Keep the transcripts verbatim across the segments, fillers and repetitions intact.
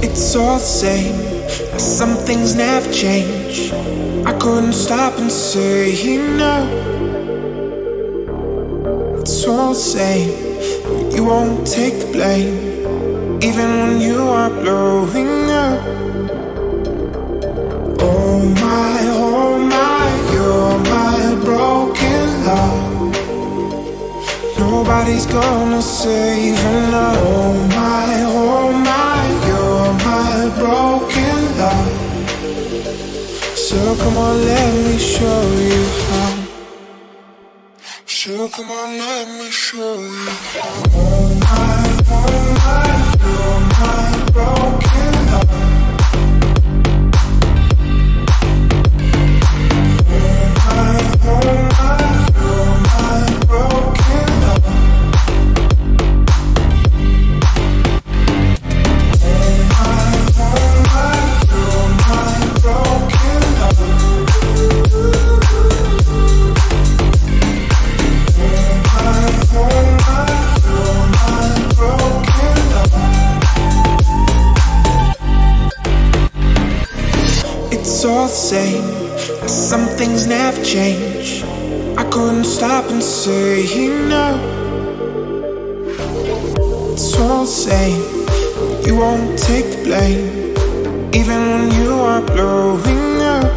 It's all the same, some things never change. I couldn't stop and say no. It's all the same, you won't take the blame, even when you are blowing up. Oh my, oh my, you're my broken love. Nobody's gonna save enough. Oh my, oh my, you're my broken love. So come on, let me show you how. So come on, let me show you how. Oh my, oh my, you're my broken love. It's all the same, some things never change. I couldn't stop and say no. It's all the same, you won't take the blame, even when you are blowing up.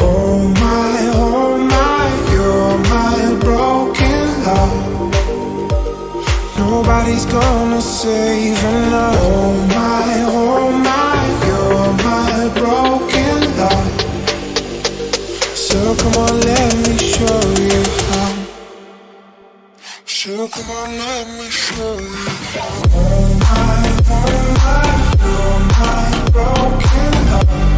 Oh my, oh my, you're my broken love. Nobody's gonna save enough. Oh my, oh my, my broken love. So come on, let me show you how. So come on, let me show you how. Oh my, oh my, you're my broken love.